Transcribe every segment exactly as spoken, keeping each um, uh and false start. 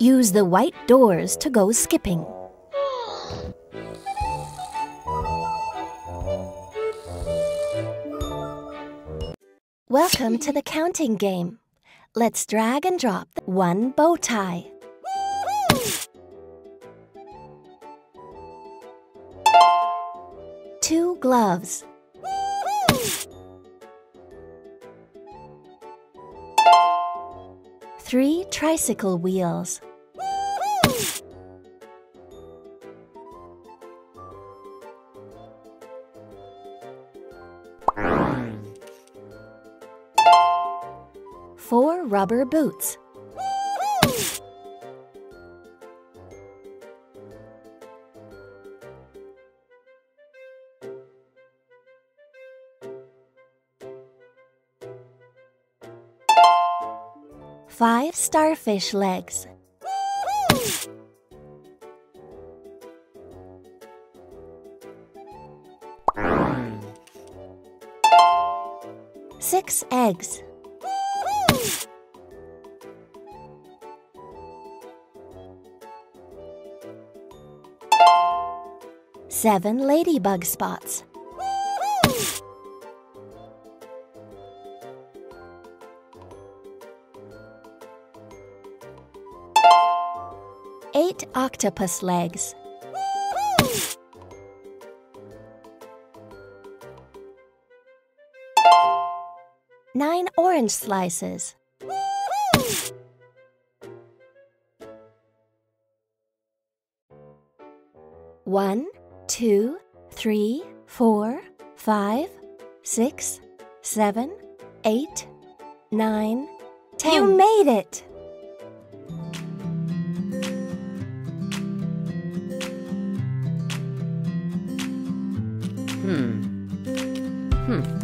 Use the white doors to go skipping. Welcome to the counting game. Let's drag and drop one bow tie. Two gloves. Three tricycle wheels. Four rubber boots. Five starfish legs. Six eggs. Seven ladybug spots. Eight octopus legs. Nine oranges. orange slices. Woo-hoo! One, two, three, four, five, six, seven, eight, nine, ten. You made it! Hmm. Hmm.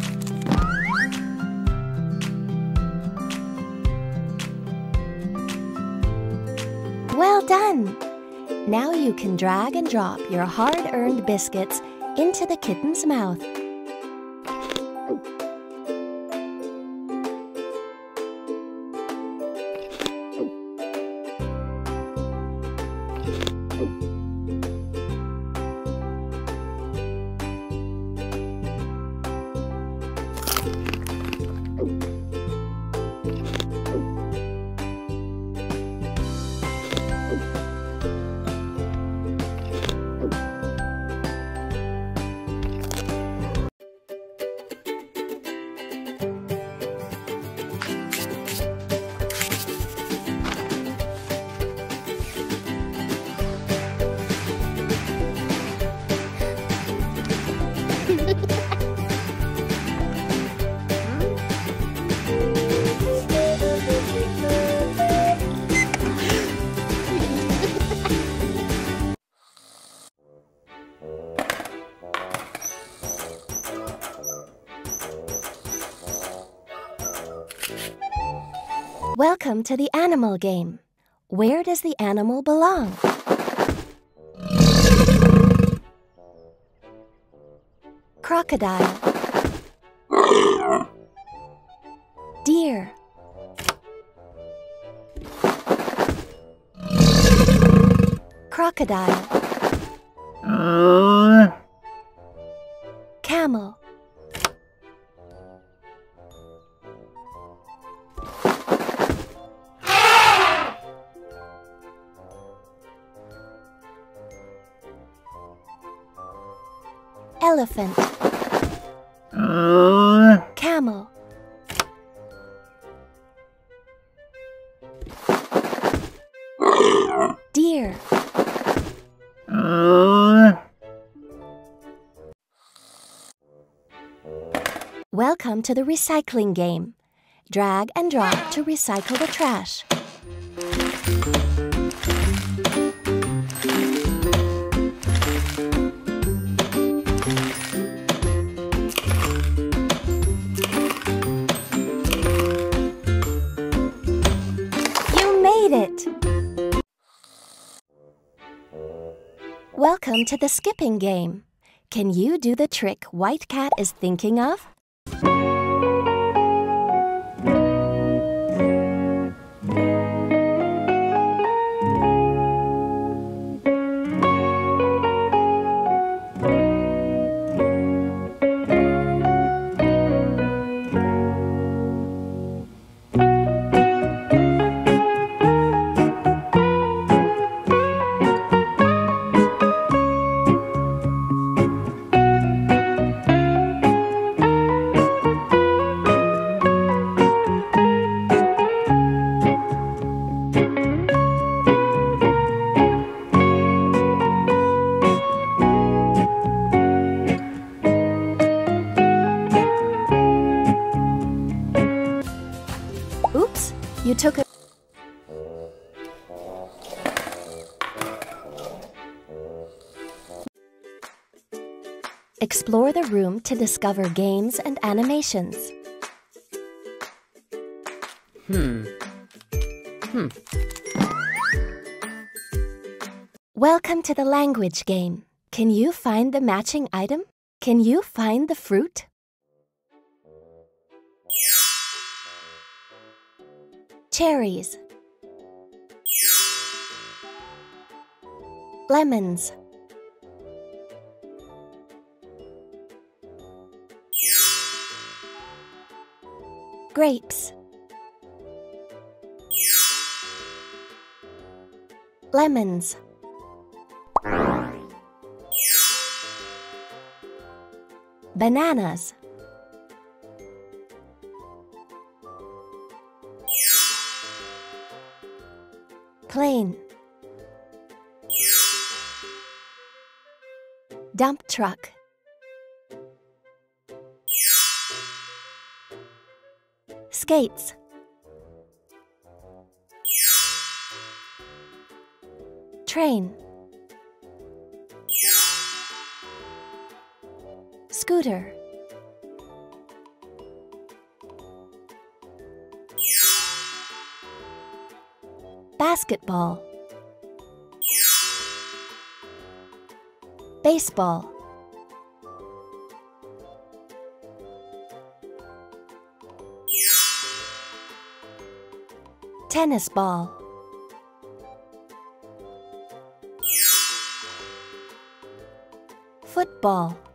Well done! Now you can drag and drop your hard-earned biscuits into the kitten's mouth. Welcome to the animal game. Where does the animal belong? Crocodile. Deer. Crocodile. Camel. Elephant. Uh. Camel. Uh. Deer. Uh. Welcome to the recycling game. Drag and drop to recycle the trash. Welcome to the skipping game. Can you do the trick White Cat is thinking of? You took a... Explore the room to discover games and animations. Hmm. Hmm. Welcome to the language game. Can you find the matching item? Can you find the fruit? Cherries. Lemons. Grapes. Lemons. Bananas. Plane. Dump truck. Skates. Train. Scooter. Basketball. Baseball. Tennis ball. Football.